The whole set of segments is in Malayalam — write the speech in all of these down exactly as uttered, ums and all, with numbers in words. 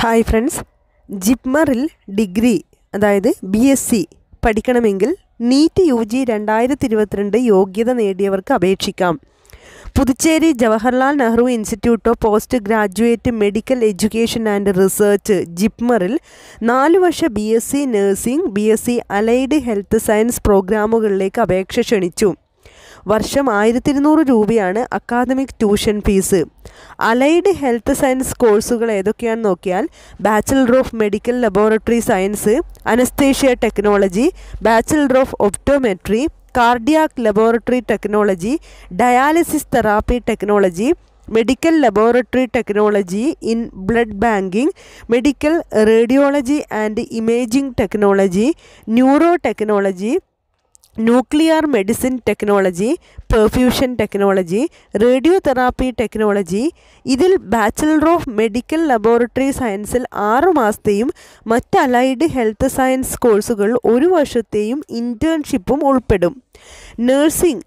Hi friends, Jipmaril degree, that is B S C, പഠിക്കണമെങ്കിൽ നീറ്റ് യുജി രണ്ടായിരത്തി ഇരുപത്തിരണ്ട് യോഗ്യത നേടിയവർക്ക് അപേക്ഷിക്കാം. Puducherry Jawaharlal Nehru institute of post graduate medical education and research ജിപ്മറിൽ നാല് വർഷ B S C nursing, B S C allied health science പ്രോഗ്രാമുകളിലേക്ക് അപേക്ഷ ക്ഷണിച്ചു. വർഷം ആയിരത്തി ഇരുന്നൂറ് രൂപയാണ് academic tuition fees. Allied health science കോഴ്സുകൾ ഏതൊക്കെയാണെന്ന് നോക്കിയാൽ bachelor of medical laboratory science, anaesthesia technology, bachelor of optometry, cardiac laboratory technology, dialysis therapy technology, medical laboratory technology in blood banking, medical radiology and imaging technology, neuro technology, nuclear medicine technology, perfusion technology, radio therapy technology. ഇതിൽ ബാച്ചിലർ ഓഫ് മെഡിക്കൽ ലബോറട്ടറി സയൻസിൽ ആറു മാസത്തെയും മറ്റ് അലൈഡ് ഹെൽത്ത് സയൻസ് കോഴ്സുകൾ ഒരു വർഷത്തെയും ഇൻറ്റേൺഷിപ്പും ഉൾപ്പെടും. നഴ്സിംഗ്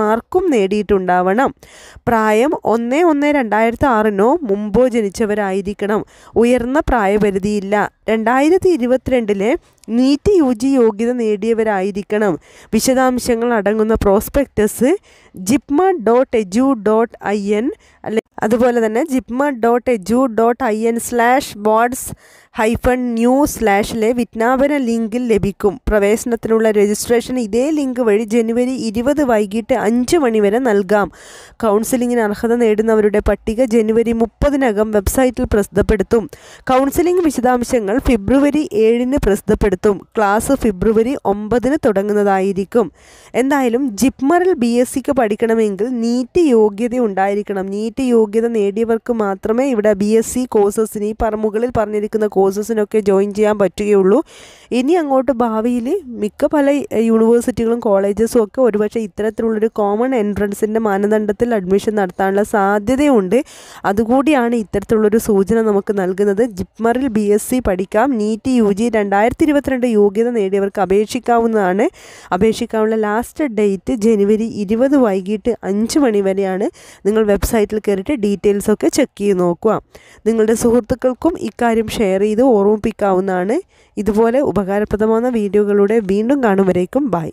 മാർക്കും നേടിയിട്ടുണ്ടാവണം. പ്രായം ഒന്ന് ഒന്ന് രണ്ടായിരത്തി ആറിനോ മുമ്പോ ജനിച്ചവരായിരിക്കണം. ഉയർന്ന പ്രായപരിധിയില്ല. രണ്ടായിരത്തി ഇരുപത്തിരണ്ടിലെ നീറ്റ് യു ജി യോഗ്യത നേടിയവരായിരിക്കണം. വിശദാംശങ്ങൾ അടങ്ങുന്ന prospectus JIPMER dot edu dot I N അല്ലെ അതുപോലെ തന്നെ JIPMER dot edu dot I N slash wards hyphen new സ്ലാഷിലെ വിജ്ഞാപന ലിങ്കിൽ ലഭിക്കും. പ്രവേശനത്തിനുള്ള രജിസ്ട്രേഷൻ ഇതേ ലിങ്ക് വഴി ജനുവരി ഇരുപത് വൈകിട്ട് അഞ്ച് മണി വരെ നൽകാം. കൗൺസിലിങ്ങിന് അർഹത നേടുന്നവരുടെ പട്ടിക ജനുവരി മുപ്പതിനകം വെബ്സൈറ്റിൽ പ്രസിദ്ധപ്പെടുത്തും. കൗൺസിലിംഗ് വിശദാംശങ്ങൾ ഫെബ്രുവരി ഏഴിന് പ്രസിദ്ധപ്പെടുത്തും. ക്ലാസ് ഫെബ്രുവരി ഒമ്പതിന് തുടങ്ങുന്നതായിരിക്കും. എന്തായാലും ജിപ്മറിൽ ബി എസ് സിക്ക് പഠിക്കണമെങ്കിൽ നീറ്റ് യോഗ്യത ഉണ്ടായിരിക്കണം. നീറ്റ് യോഗ്യത നേടിയവർക്ക് മാത്രമേ ഇവിടെ ബി എസ് സി കോഴ്സസിന്, ഈ മുകളിൽ പറഞ്ഞിരിക്കുന്ന കോഴ്സസിനൊക്കെ ജോയിൻ ചെയ്യാൻ പറ്റുകയുള്ളൂ. ഇനി അങ്ങോട്ട് ഭാവിയിൽ മിക്ക പല യൂണിവേഴ്സിറ്റികളും കോളേജസും ഒക്കെ ഒരുപക്ഷെ ഇത്തരത്തിലുള്ളൊരു കോമൺ എൻട്രൻസിൻ്റെ മാനദണ്ഡത്തിൽ അഡ്മിഷൻ നടത്താനുള്ള സാധ്യതയുണ്ട്. അതുകൂടിയാണ് ഇത്തരത്തിലുള്ളൊരു സൂചന നമുക്ക് നൽകുന്നത്. ജിപ്മറിൽ ബി എസ് സി പഠിക്കാം. നീറ്റ് യു ജി രണ്ടായിരത്തി ഇരുപത്തി രണ്ട് യോഗ്യത നേടിയവർക്ക് അപേക്ഷിക്കാവുന്നതാണ്. അപേക്ഷിക്കാനുള്ള ലാസ്റ്റ് ഡേറ്റ് ജനുവരി ഇരുപത് വൈകിട്ട് അഞ്ച് മണി വരെയാണ്. നിങ്ങൾ വെബ്സൈറ്റിൽ കയറിയിട്ട് ഡീറ്റെയിൽസൊക്കെ ചെക്ക് ചെയ്ത് നോക്കുക. നിങ്ങളുടെ സുഹൃത്തുക്കൾക്കും ഇക്കാര്യം ഷെയർ ചെയ്ത് ഓർമ്മിപ്പിക്കാവുന്നതാണ്. ഇതുപോലെ ഉപകാരപ്രദമായ വീഡിയോകളുടെ വീണ്ടും കാണുമ്പോഴേക്കും ബൈ.